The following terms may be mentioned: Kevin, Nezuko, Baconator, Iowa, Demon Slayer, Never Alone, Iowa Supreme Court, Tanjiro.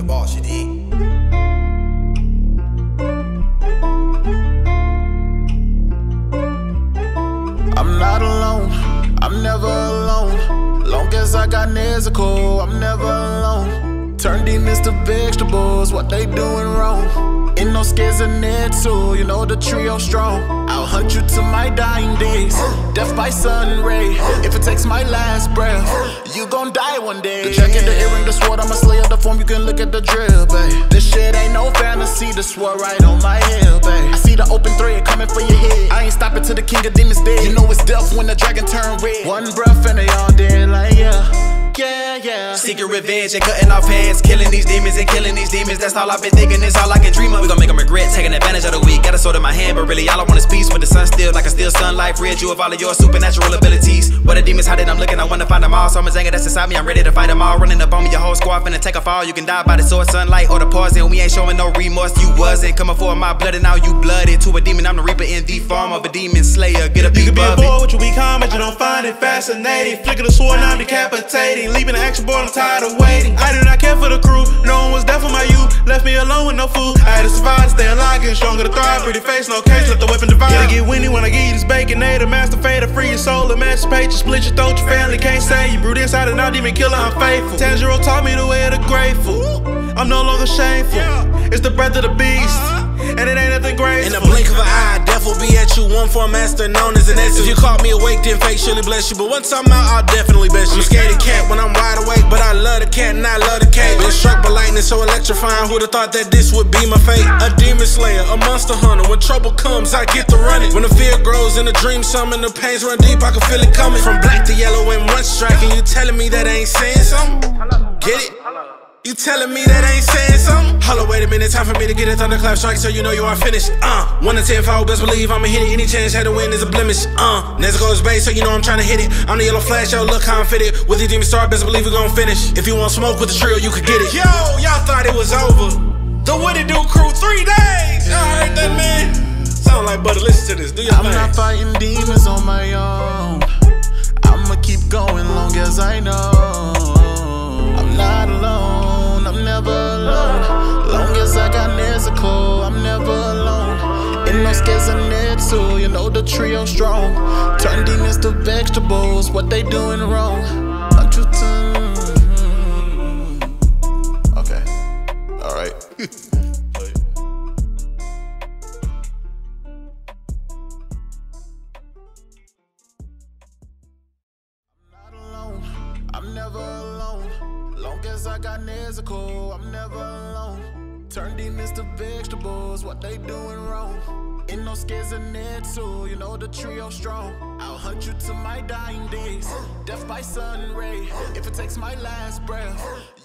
the boss, you dig? I'm not alone, I'm never alone. Long as I got Nezuko, I'm never alone. Turn demons to vegetables, what they doing wrong? Ain't no scares in it too, you know the trio strong. I'll hunt you to my dying days, death by sun ray. If it takes my last breath, you gon' die one day. The jacket, the earring, the sword, I'm a slayer. The form, you can look at the drill, babe. This shit ain't no fantasy, the sword right on my head, babe. I see the open thread coming for your head. I ain't stopping till the king of demons dead. You know it's death when the dragon turn red. One breath and they all dead, like yeah, yeah, yeah. Seeking revenge and cutting off hands, killing these demons and killing these demons. That's all I've been thinking, it's all I can dream of. We gon' make them regret taking advantage of the weak. Got a sword in my hand, but really all I want is peace. With the sun still, like I still sunlight. Rid you of all of your supernatural abilities. What the demons, how did I'm looking? I wanna find them all. So much anger that's inside me, I'm ready to fight them all. Running up on me, your whole squad finna take a fall. You can die by the sword, sunlight, or the poison. We ain't showing no remorse, you wasn't coming for my blood, and now you blooded to a demon. I'm the reaper in the form of a demon slayer. Get a beat above it. You can be a boy with your weak arm, but you don't find it fascinating. Flicking the sword, now I'm decapitating. Leaving the action board, I'm tired of waiting. I do not care for the crew, no one was there for my youth. Left me alone with no food. I had to survive, to stay alive, getting stronger to thrive. Pretty face, no case, let the weapon divide. Gotta get windy when I give you this baconator. Master fader, free your soul, emancipate you, split your throat, your family can't save you. Brute inside and out, demon killer, I'm faithful. Tanjiro taught me the way of the grateful. I'm no longer shameful. It's the breath of the beast, and it ain't nothing graceful. In the blink of an eye, death will be at you. One for a master known as an exit. If you caught me awake, then fake surely bless you. But once I'm out, I'll definitely bless you. I'm scared of cat when I'm wide awake, but I love the cat and I love the cake. Been struck by lightning so electrifying, who'd have thought that this would be my fate? A demon slayer, a monster hunter. When trouble comes, I get to running. When the fear grows and the dream summon, the pains run deep, I can feel it coming. From black to yellow in one strike, and you telling me that I ain't saying something? Get it? You telling me that ain't saying something? Hold on, wait a minute, time for me to get a thunderclap strike so you know you are finished. 1 to 10 fold, best believe I'ma hit it. Any chance had to win is a blemish. Nezuko's base, so you know I'm trying to hit it. I'm the yellow flash, yo, look how I'm fitted. With the demon star, best believe we gon' finish. If you want smoke with the trio, you could get it. Yo, y'all thought it was over. The What It Do crew, 3 days. Y'all heard that, man? Sound like butter, listen to this, do your thing. I'm not fighting demons on my own. I'ma keep going long as I know. I'm not alone. I'm never alone. Long as I got Nezuko, I'm never alone. In no scares of Nezuko, you know the trio strong. Turn demons to vegetables, what they doing wrong? Aren't you too? Okay, alright. I got Nezuko, I'm never alone. Turn demons to vegetables, what they doing wrong? Ain't no scares in it too, you know the trio strong. I'll hunt you to my dying days, death by sun ray. If it takes my last breath,